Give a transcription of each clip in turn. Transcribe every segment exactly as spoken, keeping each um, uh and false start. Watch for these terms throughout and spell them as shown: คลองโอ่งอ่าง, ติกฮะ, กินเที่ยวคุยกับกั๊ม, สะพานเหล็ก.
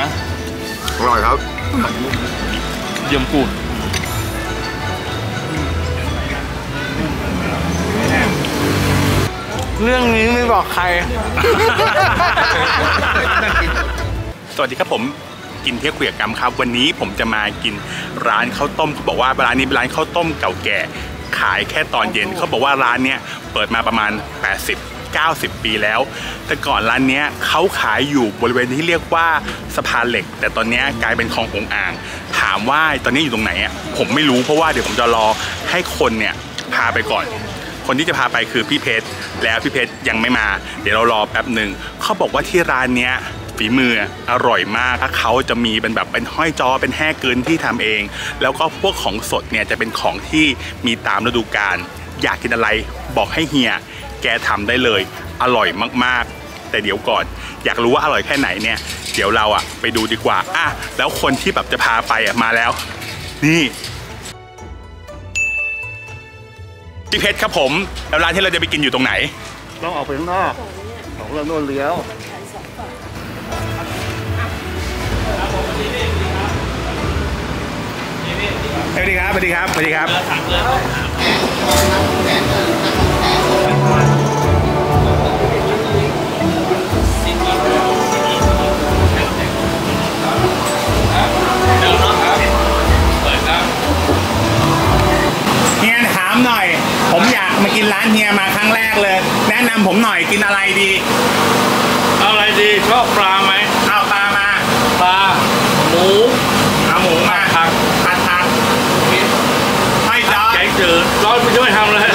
นะอร่อยครับเยี่ยมกูเรื่องนี้ไม่บอกใครสวัสดีครับผมกินเที่ยวคุยกับกำครับวันนี้ผมจะมากินร้านข้าวต้มเขาบอกว่าร้านนี้เป็นร้านข้าวต้มเก่าแก่ขายแค่ตอนเย็นเขาบอกว่าร้านเนี้ยเปิดมาประมาณแปดสิบเก้าสิบปีแล้วแต่ก่อนร้านเนี้ยเขาขายอยู่บริเวณที่เรียกว่าสะพานเหล็กแต่ตอนนี้กลายเป็นคลององอ่างถามว่าตอนนี้อยู่ตรงไหนอ่ะผมไม่รู้เพราะว่าเดี๋ยวผมจะรอให้คนเนี่ยพาไปก่อนคนที่จะพาไปคือพี่เพชรแล้วพี่เพชรยังไม่มาเดี๋ยวเรารอแป๊บหนึ่งเขาบอกว่าที่ร้านเนี้ยฝีมืออร่อยมากเขาจะมีเป็นแบบเป็นห้อยจอเป็นแห่เกินที่ทำเองแล้วก็พวกของสดเนี่ยจะเป็นของที่มีตามฤดูกาลอยากกินอะไรบอกให้เฮียแกทำได้เลยอร่อยมากๆแต่เดี๋ยวก่อนอยากรู้ว่าอร่อยแค่ไหนเนี่ยเดี๋ยวเราอะไปดูดีกว่าอ่ะแล้วคนที่แบบจะพาไปอะมาแล้วนี่พี่เพชรครับผมแล้วร้านที่เราจะไปกินอยู่ตรงไหนต้องออกไปข้างนอกของเราโน่นเลี้ยวสวัสดีครับสวัสดีครับสวัสดีครับเฮียถามหน่อยผมอยากมากินร้านเฮียมาครั้งแรกเลยแนะนำผมหน่อยกินอะไรดีอะไรดีชอบปลาไหมเอาปลามาปลาหมูเอาหมูมาครับเราไม่ช่วยทำเลย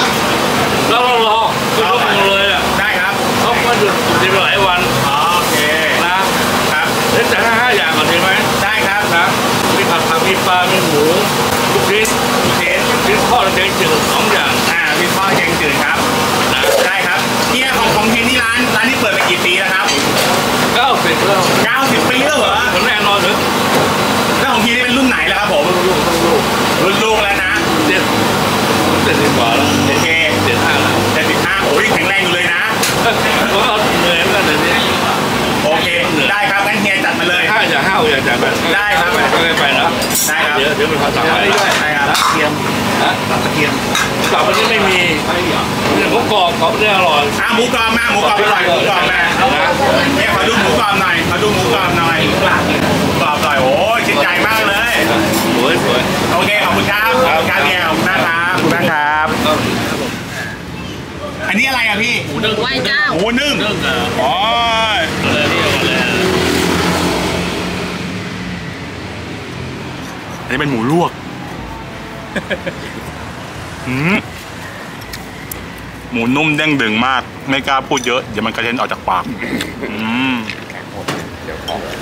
เราลองรอคุณต้องลองเลยอ่ะได้ครับเขาก็หยุดหยุดหลายวันโอเคนะครับเล่นแต่ห้าห้าอย่างก่อนดีไหมได้ครับนะมีผัดผักมีปลามีหมูลูกชิ้นลูกชิ้นชิ้นทอดแกงจืดสองอย่างอ่ามีทอดแกงจืดครับนะได้ครับเนี่ยของของเฮนที่ร้านร้านนี้เปิดมากี่ปีแล้วครับเก้าสิบแล้วเก้าสิบปีแล้วเหรอผมแน่นอนเลยแล้วของเฮนนี่เป็นรุ่นไหนแล้วครับผมรุ่นลูกรุ่นลูกแล้วนะเจ็ดสิบกว่าแล้วเจ็ดเจ็ดห้าแล้วเจ็ดสิบห้าโอ้ยแข็งแรงอยู่เลยนะก็เหนื่อยแล้วเดี๋ยวนี้โอเคได้ครับงั้นเฮียจัดมาเลยห้าจากห้าอย่างจากแบบได้ครับก็เลยไปแล้วได้ครับเดี๋ยวเดี๋ยวมันพาตับไปด้วยได้ครับตับเทียมตับเทียมตับวันนี้ไม่มีเนี่ยหมูกรอบกรอบเนี่ยอร่อยอ่ะหมูกรอบมาหมูกรอบอร่อยหมูกรอบมาเนี่ยขอดูหมูกรอบหน่อยขอดูหมูกรอบหน่อยกรอบกรอบอร่อยโอ้ยชื่นใจมากเลยสวยสวยโอเคขอบคุณครับขอบคุณครับเฮียขอบคุณครับคุณแม่ครับอันนี้อะไรอ่ะพี่หมูนึ่งไหว้เจ้าหมูนึ่งโอ้ยอันนี้เป็นหมูลวกหมูนุ่มเด้งดึงมากไม่กล้าพูดเยอะเดี๋ยวมันกระเด็นออกจากปาก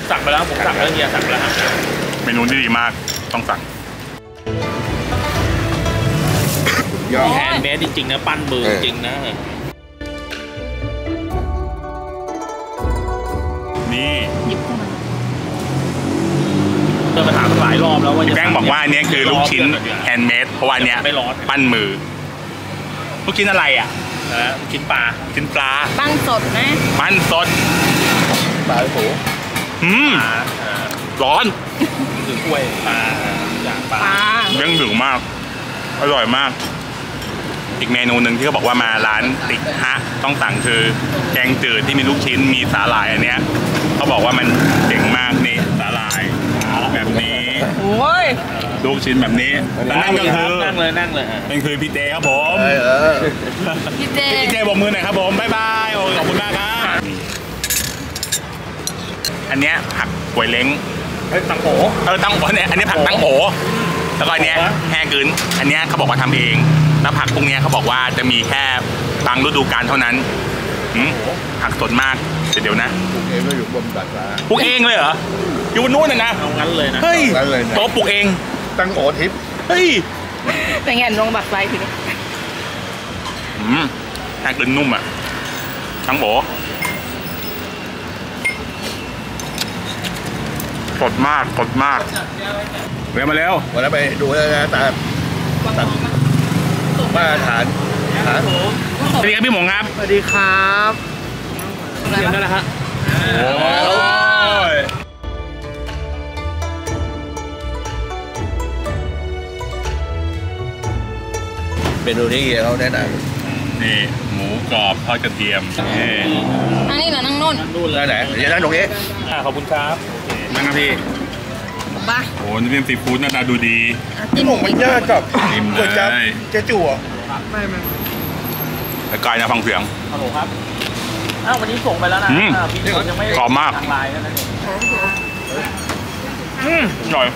สั่งไปแล้วผมสั่งแล้วเฮียสั่งไปแล้วเมนูที่ดีมากต้องสั่งแฮนด์เมดจริงๆนะปั้นมือจริงนะนี่เจอปัญหาหลายรอบแล้วว่าแป้งบอกว่าอันนี้คือลูกชิ้นแฮนด์เมดเพราะว่าเนี้ยปั้นมือลูกชิ้นอะไรอ่ะลูกชิ้นปลาชิ้นปลาปั้นสดนะปั้นสดปลาโผล่อืมร้อนถึงกล้วยปลาอย่างปลาเรื่องดึงมากอร่อยมากอีกเมนูหนึ่งที่เขาบอกว่ามาร้านติกฮะต้องสั่งคือแกงจืดที่มีลูกชิ้นมีสาหร่ายอันเนี้ยเขาบอกว่ามันเจ๋งมากนี่สาหร่ายแบบนี้โอ้ยลูกชิ้นแบบนี้นั่งก็คือนั่งเลยนั่งเลยเป็นคือพี่เจครับผมพี่เจพี่เจบอกมือหน่อยครับผมบ๊ายบายขอบคุณมากครับอันเนี้ยผักก๋วยเล้งตังโอเออตังโอเนี่ยอันนี้ผักตังโอแล้วก็อันเนี้ยแห่กึนอันเนี้ยเขาบอกว่าทำเองแล้วผักพวกนี้เขาบอกว่าจะมีแค่บางฤดูกาลเท่านั้นผักสดมากเดี๋ยวนะปลูกเองเลยอยู่บนตัดฟ้าปลูกเองเลยเหรออยู่บนนู้นน่ะนะเอางั้นเลยนะเฮ้ยตัวปลูกเองตังโอทิพย์เฮ้ยเป็นไงลงบักไฟทีนี้แห่กึนนุ่มอ่ะตังโอสดมากสดมากเร็วมาเร็ววันนั้นไปดูแล้วนะตาตัดมาตรฐานครับสวัสดีครับพี่หมงครับสวัสดีครับเรียนได้แล้วฮะโอ้ย มนูที่เขาแนะนำนี่หมูกรอบทอดกระเทียมนี่นั่งนี่เหรอนั่งนู่นนู่นเลยไหนเดี๋ยวนั่งตรงนี้ขอบคุณครับนั่งครับพี่บ้าโอ้น้ำจิ้มซีฟู้ดหน้าตาดูดีที่ผมไม่ยากกับก๋วยจั๊บเจ๊จั่วไม่ไม่ไอ้กายนะฟังเสียงฮัลโหลครับอ้าววันนี้ส่งไปแล้วนะพี่ยังไม่กรอบมากลายแล้วนะอืมอร่อย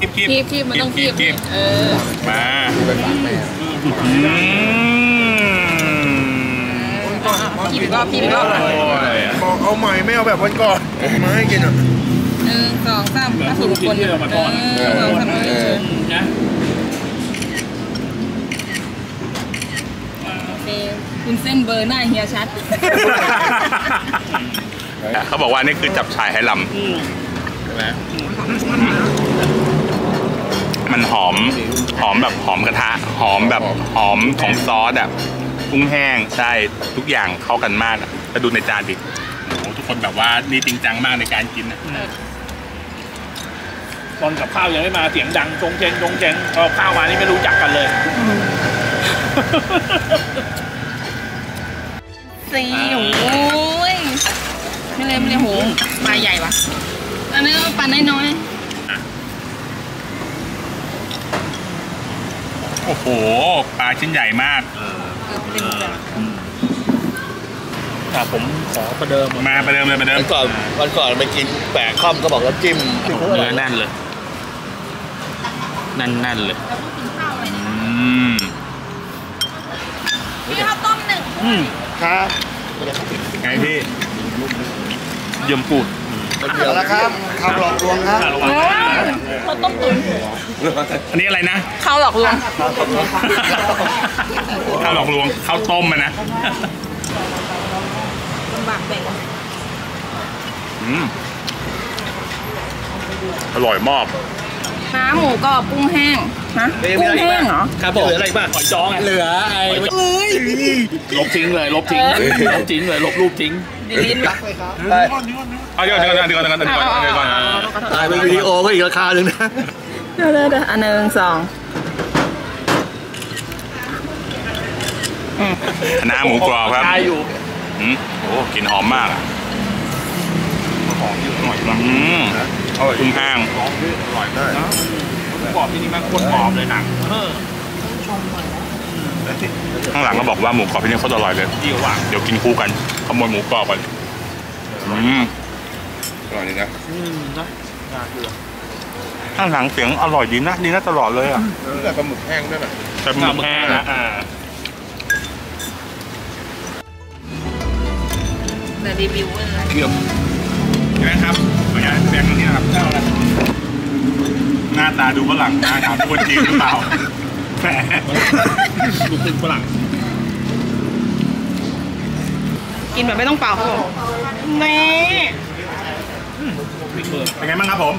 คีบคีบคีบมันต้องคีบคีบเออมาคีบอีกรอบคีบอีกรอบบอกเอาใหม่ไม่เอาแบบวันก่อนมาให้กินอ่ะหนึ่งสองสามถ้าสูตรคนเออสองสามนะคุณเส้นเบอร์หน้าเฮียชัดเขาบอกว่านี่คือจับชายให้ลำใช่ไหมมันหอมหอมแบบหอมกระทะหอมแบบหอมของซอสอ่ะกุ้งแห้งใช่ทุกอย่างเข้ากันมากแต่ดูในจานดิโอ้ทุกคนแบบว่านี่จริงจังมากในการกินนะตอนกับข้าวยังไม่มาเสียงดังจงเจงจงเจงพอข้าวมานี่ไม่รู้จักกันเลยสีโอ้ยไม่เลยไม่เลยโหปลาใหญ่วะอันนี้ปลาน้อยโอ้โหปลาชิ้นใหญ่มากแต่ผมขอประเดิมมาประเดิมเลยประเดิมวันก่อนวันก่อนไปกินแปะข้อมก็บอกแล้วจิ้มเนื้อแน่นเลยแน่นๆเลยพี่ข้าวต้มหนึ่งครับไงพี่ยำปูดเดี๋ยวแล้วครับข้าวหลอกลวงครับข้าวต้มตุ๋นอันนี้อะไรนะข้าวหลอกลวงข้าวหลอกลวงข้าวต้มมันนะลำบากแบ่งอืมอร่อยมากขาหมูกรอบกุ้งแห้งนะกุ้งแห้งเหรอครับผมเหลืออะไรบ้างหอยจ้องเหลือไอ้ลบทิ้งเลยลบทิ้งลบทิ้งเลยลบรูปทิ้งลิ้นรักเลยครับเอาเดี๋ยวเดี๋ยวเดี๋ยวเดี๋ยวเดี๋ยวเดี๋ยวเดี๋ยวตายเป็นวิดีโอก็อีกราคาหนึ่งนะเดี๋ยวเดี๋ยวอันหนึ่งสองน้ำหมูกรอบครับอืมโอ้กลิ่นหอมมากหอมอยู่หน่อยบ้างอืมอร่อยคุณห้างอร่อยได้กรอบที่นี่มันโคตรกรอบเลยหนังข้างหลังก็บอกว่าหมูกรอบที่นี่โคตรอร่อยเลยเดี๋ยวกินคู่กันขโมยหมูกรอบกันอืมอร่อยดีนะอืมนะข้างหลังเสียงอร่อยดีนะดีนะตลอดเลยอ่ะแต่ปลาหมึกแห้งด้วยแบบปลาหมึกแห้งนะอ่าแต่รีวิวเลยเกี่ยมนะครับขออนุญาตแบ่งตรงนี้นะครับเจ้าละหน้าตาดูฝรั่งหน้าตาดูคนจีนหรือเปล่าแหมดูเป็นฝรั่งกินแบบไม่ต้องเป่าครับนี่เป็นไงบ้างครับผม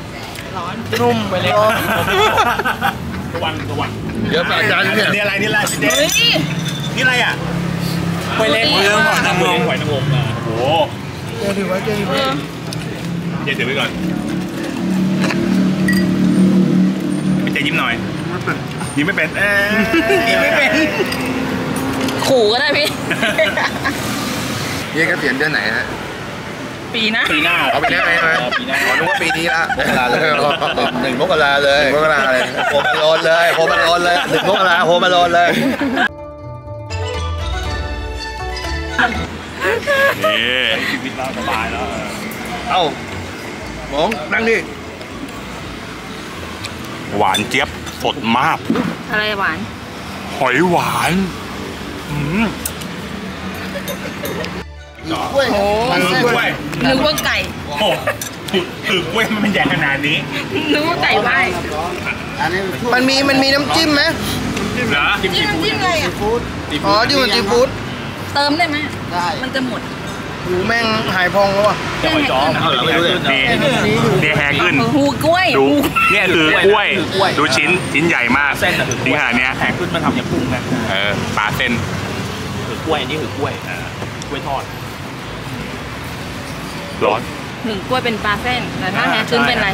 ร้อนนุ่มไปเลยตะวันตะวันเยอะไปจานเนี่ยนี่อะไรนี่อะไรนี่อะไรอ่ะไปเล่นเรื่องก่อนน้ำมันหอยนางรมโอ้โหเดี๋ยวถือไว้เดี๋ยวถือไว้ก่อนใจยิ้มหน่อยยิ้มไม่เป็นยิ้มไม่เป็นขู่ก็ได้พี่นี่ก็เปลี่ยนเดือนไหนฮะปีหน้าปีหน้าเอาปีหน้าใช่ไหมปีหน้ารู้ว่าปีนี้ละมกราเลยหนึ่งมกราเลยมกราเลยโฮมาโลนเลยโฮมาโลนเลยหนึ่งมกราโฮมาโลนเลยนี่ชีวิตเราสบายแล้วเอ้าหมองนั่งดิหวานเจี๊ยบสดมากอะไรหวานหอยหวานอืมกล้วยมันกล้วยนึกว่าไก่โอ้ถือกล้วยมันใหญ่ขนาดนี้นึกว่าไก่ไหมมันมีมันมีน้ำจิ้มไหมจิ้มเหรอจิ้มน้ำจิ้มอะไรอ่ะอ๋อจิ้มมันจิ้มฟู้ดเติมได้ไหมได้มันจะหมดหูแม่งหายพองแล้ววะจะหอยจ้องเดี๋ยวแหกขึ้นหูกล้วยดูเนี่ยคือกล้วยดูชิ้นชิ้นใหญ่มากเส้นที่หาเนี้ยแหกขึ้นมันทำอย่างพุ่งนะเออปลาเส้นคือกล้วยนี่คือกล้วยกล้วยทอดร้อนหนึ่งกล้วยเป็นปลาเส้นแต่ถ้าแหกขึ้นเป็นอะไ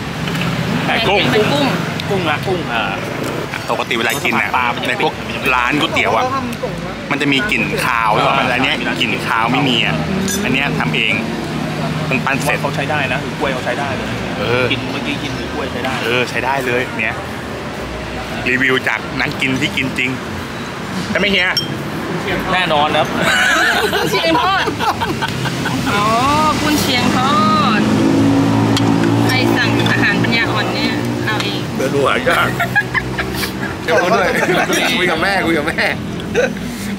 ร แต่กุ้งกุ้งกุ้งละกุ้งอ่าปกติเวลากินเนี่ยในพวกร้านก๋วยเตี๋ยวอ่ะมันจะมีกลิ่นคาวหรือเปล่าอันนี้กลิ่นคาวไม่มีอ่ะอันนี้ทำเองมันปั้นเสร็จเขาใช้ได้นะกล้วยเขาใช้ได้เลยกินเมื่อกี้กินกล้วยใช้ได้เออใช้ได้เลยเนี่ยรีวิวจากนักกินที่กินจริงใช่ไหมเฮียแน่นอนครับกุนเชียงทอดอ๋อกุนเชียงทอดใครสั่งอาหารปัญญาอ่อนเนี่ยเอาเองเดือดดุหายากคุยกับแม่คุยกับแม่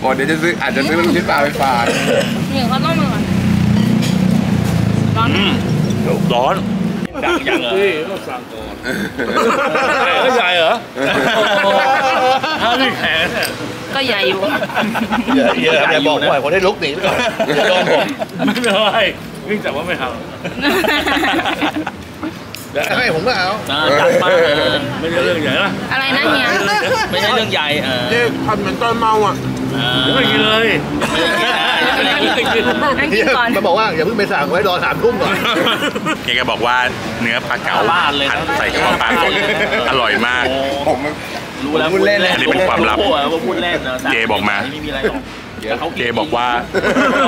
บอกเดี๋ยวจะซื้ออาจจะซื้อลูกชิ้นปลาไปฝากหนึ่งเขาต้องมาร้อนร้อนดังยังเหรอต้องสั่งก่อนก็ใหญ่เหรอถ้าที่แขนก็ใหญ่อยู่เยอะเยอะอย่าบอกว่าผมได้ลุกหนีไปก่อนโดนผมไม่ได้เนื่องจากว่าไม่เอาไม่ผมก็เอาจัดมาไม่ใช่เรื่องใหญ่นะอะไรนะเฮียไม่ใช่เรื่องใหญ่เด็กทำเหมือนตอนเมาอ่ะยังไม่กินเลยมาบอกว่าอย่าเพิ่งไปสั่งไว้รอสามทุ่มก่อนเฮียแกบอกว่าเนื้อปลาเก๋าผัดใส่กระเพาะปลาสดอร่อยมากผมรู้แล้วพูดเล่นอันนี้เป็นความลับเจบอกมาเจบอกว่า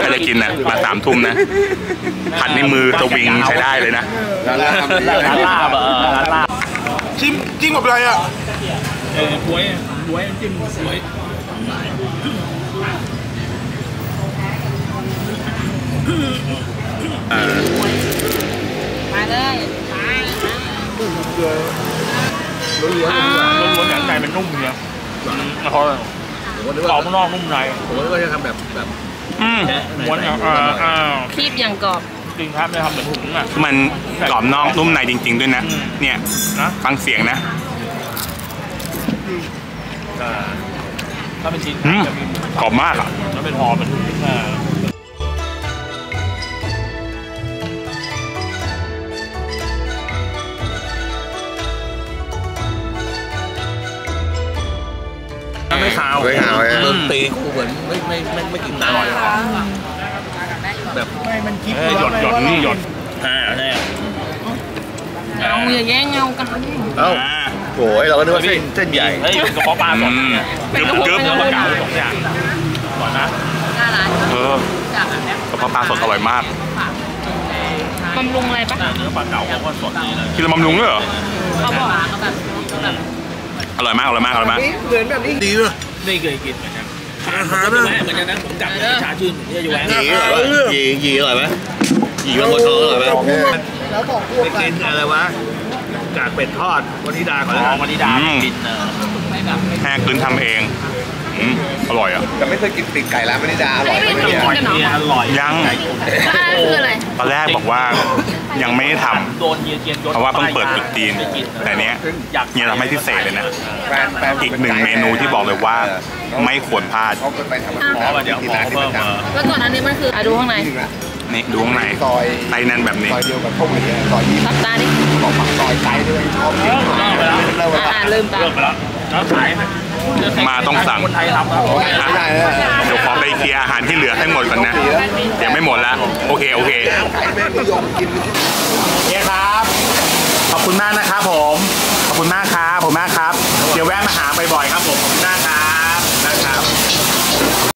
ถ้าจะกินนะมาสามทุ่มนะผัดในมือตะวิงใช้ได้เลยนะร้านลาบร้านลาบร้านลาบจิ้มจิ้มกับอะไรอ่ะเออบ๊วยบ๊วยจิ้มบ๊วยมาเลยล้วนล้วนอย่างใจมันนุ่มเนี่ยนะครับกรอบนอกนุ่มในผมว่าจะทำแบบแบบม้วนคีบอย่างกรอบจริงครับจะทำเหมือนถุงอ่ะมันกรอบนอกนุ่มในจริงๆด้วยนะเนี่ยฟังเสียงนะถ้าเป็นชิ้นกรอบมากอ่ะแล้วเป็นหอมเป็นถุงไม่ขาวไม่ขาวเลยเริ่มตีกูเหมือนไม่ไม่ไม่ไม่กินน้ำแบบมันคิดหยดหยดนี่หยดอ่าใช่เอาอย่าแย่งเงากันเอ้าโอ้ยเราก็นึกว่าเส้นเส้นใหญ่เฮ้ยกระเพาะปลาสดเกือบเกือบเกือบปลาเก๋าสองอย่างก่อนนะเออกระเพาะปลาสดอร่อยมากบำรุงอะไรปะเนื้อปลาเก๋าก็สดนี่เลยกินบำรุงด้วยเหรอเขาบอกเขาแบบอร่อยมากอร่อยมากอร่อยมากเหมือนแบบนี้ดีเลยไม่เคยกินเหมือนกันอาหารนะเหมือนกันนะผมจับชาชื่นที่อยู่แหวนยียีอร่อยไหมยีบางคนเขาอร่อยไหมแล้วบอกพวกกินอะไรวะจากเป็ดทอดวานิดาก่อนแล้ววานิดากินเนอะแห้งคืนทำเองอร่อยอ่ะแต่ไม่เคยกินปีกไก่ร้านวานิดาอร่อยไหมเนี่ยอร่อยยังตอนแรกบอกว่ายังไม่ได้ทำเพราะว่าเพิ่งเปิดจุดจีนแต่เนี้ยเนี่ยทำให้พิเศษเลยนะอีกหนึ่งเมนูที่บอกเลยว่าไม่ควรพลาดแล้วก่อนอันนี้มันคือดูข้างในนี่ดูข้างในไตนั่นแบบนี้รับตาดิบอกผักซอยไก่ด้วยชอบอ่านเริ่มตามาต้องสั่งเดี๋ยวขอไปเคลียร์อาหารที่เหลือให้หมดก่อนนะยังไม่หมดแล้วโอเคโอเคเนี่ยครับขอบคุณมากนะครับผมขอบคุณมากครับผมมากครับเดี๋ยวแวะมาหาบ่อยๆครับผมขอบคุณมากครับนะครับ